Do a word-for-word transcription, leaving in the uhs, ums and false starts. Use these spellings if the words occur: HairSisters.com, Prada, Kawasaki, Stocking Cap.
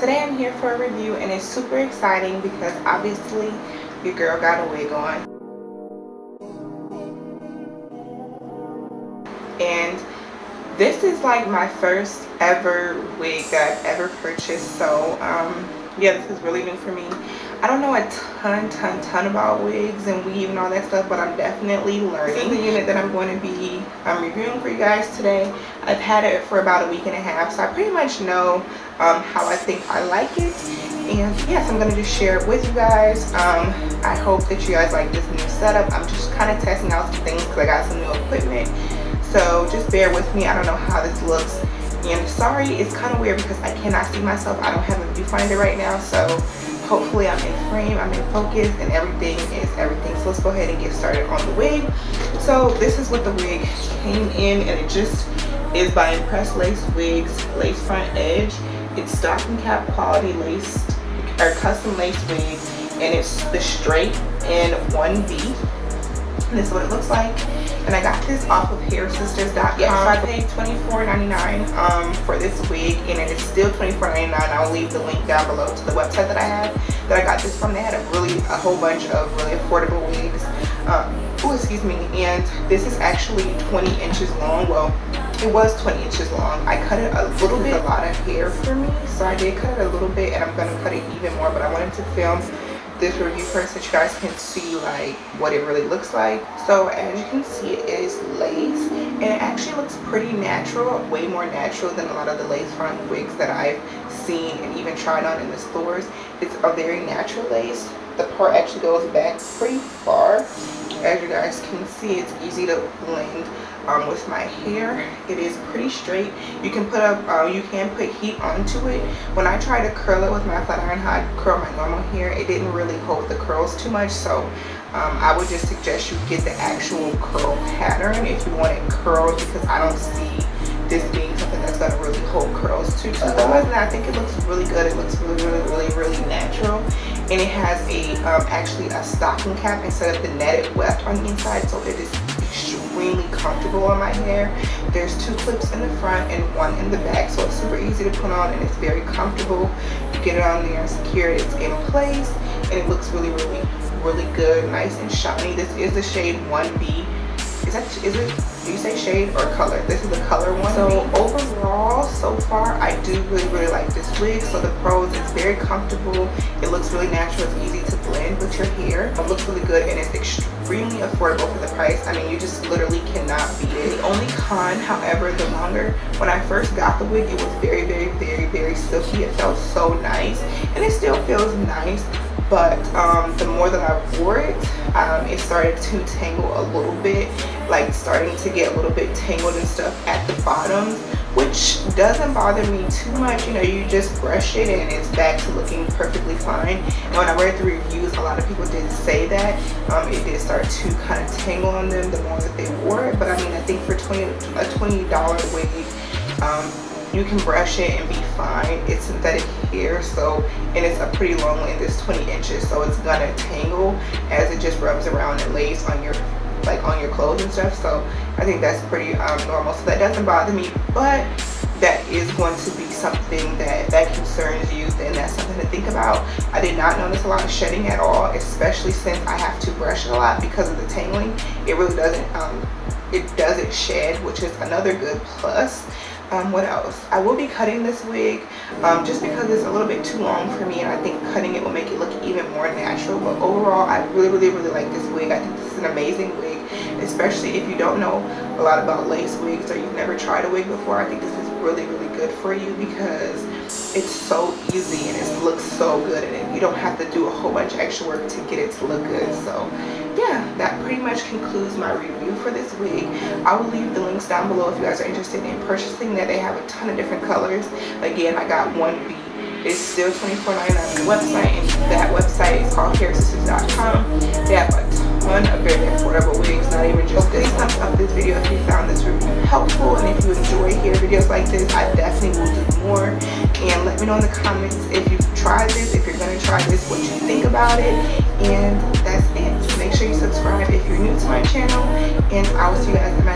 today I'm here for a review, and it's super exciting because obviously your girl got a wig on. And this is like my first ever wig that I've ever purchased, so um, yeah, this is really new for me. I don't know a ton, ton, ton about wigs and weave and all that stuff, but I'm definitely learning. This is the unit that I'm going to be um, reviewing for you guys today. I've had it for about a week and a half, so I pretty much know um, how I think I like it. And yes, I'm going to just share it with you guys. Um, I hope that you guys like this new setup. I'm just kind of testing out some things because I got some new equipment. So just bear with me. I don't know how this looks. And sorry, it's kind of weird because I cannot see myself. I don't have a viewfinder right now, so hopefully I'm in frame, I'm in focus, and everything is everything. So let's go ahead and get started on the wig. So this is what the wig came in, and it just is by Impress Lace Wigs, lace front edge. It's stocking cap quality lace or custom lace wig, and it's the straight in one B. And this is what it looks like, and I got this off of Hair Sisters dot com. Yes, I paid twenty-four ninety-nine um, for this wig, and it is still twenty-four ninety-nine. I'll leave the link down below to the website that I have that I got this from. They had a really a whole bunch of really affordable wigs. Um, oh, excuse me. And this is actually twenty inches long. Well, it was twenty inches long. I cut it a little bit. A lot of hair for me, so I did cut it a little bit, and I'm gonna cut it even more. But I wanted to film this review first so you guys can see like what it really looks like. So as you can see, it is lace, and it actually looks pretty natural, way more natural than a lot of the lace front wigs that I've seen and even tried on in the stores. It's a very natural lace. The part actually goes back pretty far. As you guys can see, it's easy to blend um, with my hair. It is pretty straight. You can put up, uh, you can put heat onto it. When I tried to curl it with my flat iron, how I curl my normal hair, it didn't really hold the curls too much. So um, I would just suggest you get the actual curl pattern if you want it curled, because I don't see this being something that's gonna really hold curls too. So otherwise, I think it looks really good. It looks really, really, really, really natural. And it has a um, actually a stocking cap instead of the netted weft on the inside, so it is extremely comfortable on my hair. There's two clips in the front and one in the back, so it's super easy to put on, and it's very comfortable. You get it on there and secure it, it's in place, and it looks really, really, really good, nice and shiny. This is the shade one B. Is that, is it, do you say shade or color? This is the color one. So overall, so far, I do really, really like this wig. So the pros, it's very comfortable. It looks really natural. It's easy to blend with your hair. It looks really good, and it's extremely affordable for the price. I mean, you just literally cannot beat it. The only con, however, the longer, when I first got the wig, it was very, very, very, very silky. It felt so nice, and it still feels nice. But um, the more that I wore it, um, it started to tangle a little bit, like starting to get a little bit tangled and stuff at the bottom, which doesn't bother me too much. You know, you just brush it and it's back to looking perfectly fine. And when I read the reviews, a lot of people did say that um, it did start to kind of tangle on them the more that they wore it. But I mean, I think for twenty, a twenty dollar wig, um, you can brush it and be fine. It's synthetic hair, so, and it's a pretty long length. It's twenty inches, so it's gonna tangle as it just rubs around and lays on your like on your clothes and stuff. So I think that's pretty um, normal, so that doesn't bother me. But that is going to be something that that concerns you, and that's something to think about. I did not notice a lot of shedding at all, especially since I have to brush it a lot because of the tangling. It really doesn't um, it doesn't shed, which is another good plus. Um, what else? I will be cutting this wig um, just because it's a little bit too long for me, and I think cutting it will make it look even more natural. But overall, I really, really, really like this wig. I think this is an amazing wig, especially if you don't know a lot about lace wigs or you've never tried a wig before. I think this is really, really good for you because it's so easy and it looks so good, and you don't have to do a whole bunch of extra work to get it to look good. So yeah, that pretty much concludes my review for this wig. I will leave the links down below if you guys are interested in purchasing that. They have a ton of different colors. Again, I got one B. It's still twenty-four ninety-nine on the website, and that website is called Hair Sisters dot com. They have a ton of very affordable wigs, not even just this. Please thumbs up this video if you found this review helpful, and if you enjoy hair videos like this, I definitely will do more. And let me know in the comments if you've tried this, if you're going to try this, what you think about it. And that's it. Make sure you subscribe if you're new to my channel, and I will see you guys in the next video.